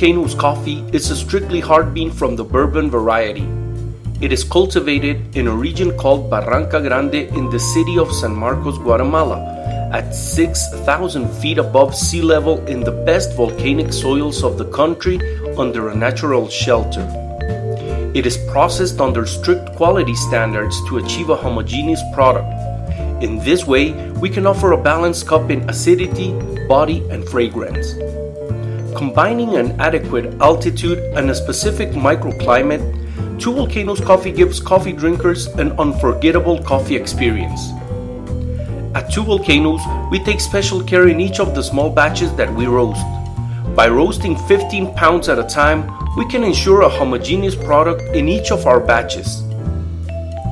Volcanoes Coffee is a strictly hard bean from the bourbon variety. It is cultivated in a region called Barranca Grande in the city of San Marcos, Guatemala, at 6,000 feet above sea level in the best volcanic soils of the country under a natural shelter. It is processed under strict quality standards to achieve a homogeneous product. In this way, we can offer a balanced cup in acidity, body, and fragrance. Combining an adequate altitude and a specific microclimate, Two Volcanoes Coffee gives coffee drinkers an unforgettable coffee experience. At Two Volcanoes, we take special care in each of the small batches that we roast. By roasting 15 pounds at a time, we can ensure a homogeneous product in each of our batches.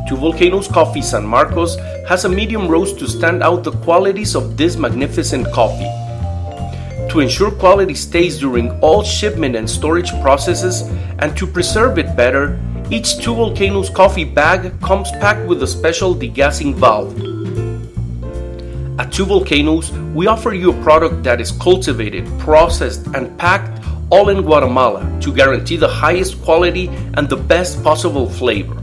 Two Volcanoes Coffee San Marcos has a medium roast to stand out the qualities of this magnificent coffee. To ensure quality stays during all shipment and storage processes and to preserve it better, each Two Volcanoes Coffee bag comes packed with a special degassing valve. At Two Volcanoes, we offer you a product that is cultivated, processed, and packed all in Guatemala to guarantee the highest quality and the best possible flavor.